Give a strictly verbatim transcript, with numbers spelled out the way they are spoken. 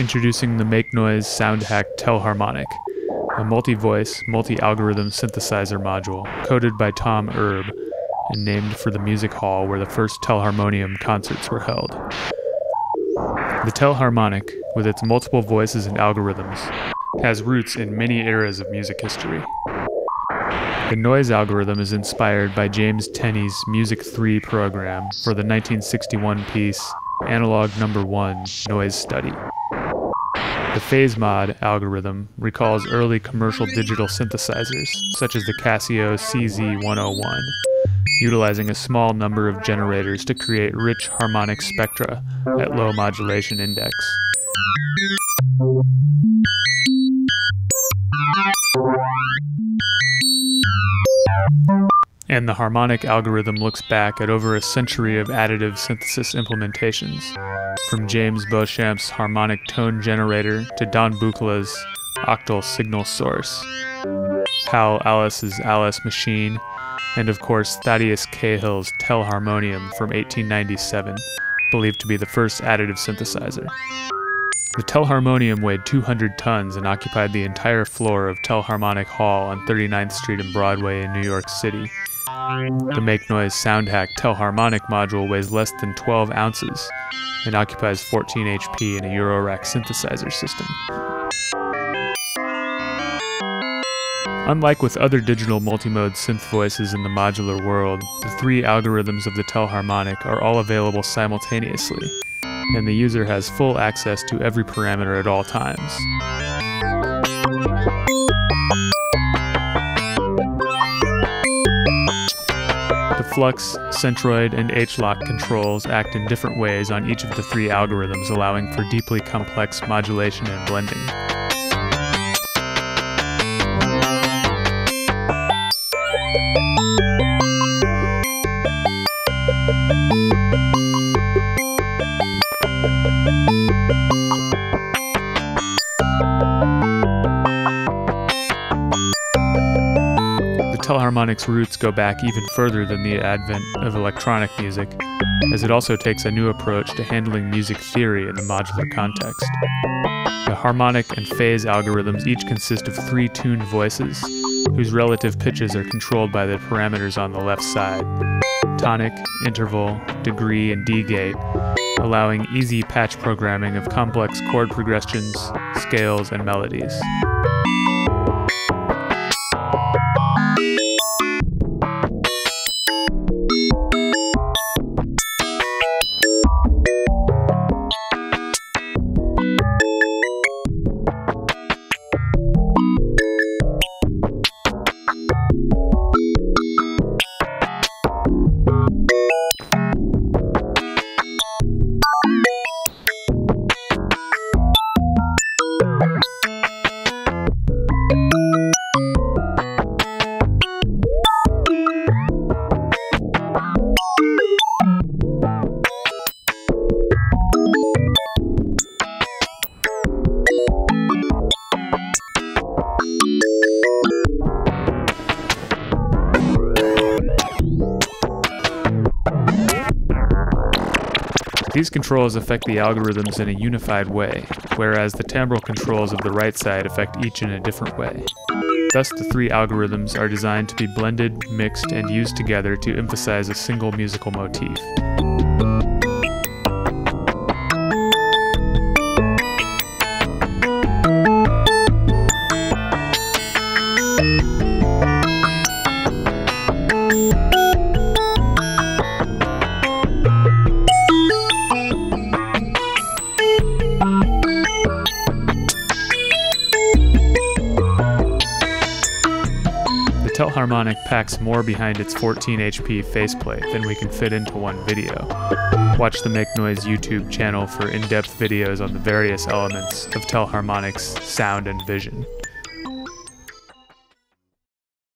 Introducing the Make Noise Soundhack Telharmonic, a multi-voice, multi-algorithm synthesizer module coded by Tom Erb and named for the music hall where the first Telharmonium concerts were held. The Telharmonic, with its multiple voices and algorithms, has roots in many eras of music history. The noise algorithm is inspired by James Tenney's Music three program for the nineteen sixty-one piece Analog number one Noise Study. The PhaseMod algorithm recalls early commercial digital synthesizers, such as the Casio C Z one oh one, utilizing a small number of generators to create rich harmonic spectra at low modulation index. And the harmonic algorithm looks back at over a century of additive synthesis implementations, from James Beauchamp's harmonic tone generator to Don Buchla's octal signal source, Hal Alice's Alice machine, and of course Thaddeus Cahill's Telharmonium from eighteen ninety-seven, believed to be the first additive synthesizer. The Telharmonium weighed two hundred tons and occupied the entire floor of Telharmonic Hall on thirty-ninth street and Broadway in New York City. The Make Noise Soundhack Telharmonic module weighs less than twelve ounces and occupies fourteen H P in a Eurorack synthesizer system. Unlike with other digital multimode synth voices in the modular world, the three algorithms of the Telharmonic are all available simultaneously, and the user has full access to every parameter at all times. FLUX, CENTROID, and H-Lock controls act in different ways on each of the three algorithms, allowing for deeply complex modulation and blending. Telharmonic's roots go back even further than the advent of electronic music, as it also takes a new approach to handling music theory in the modular context. The harmonic and phase algorithms each consist of three tuned voices, whose relative pitches are controlled by the parameters on the left side: tonic, interval, degree, and D-gate, allowing easy patch programming of complex chord progressions, scales, and melodies. These controls affect the algorithms in a unified way, whereas the timbral controls of the right side affect each in a different way. Thus, the three algorithms are designed to be blended, mixed, and used together to emphasize a single musical motif. Telharmonic packs more behind its fourteen H P faceplate than we can fit into one video. Watch the Make Noise YouTube channel for in-depth videos on the various elements of Telharmonic's sound and vision.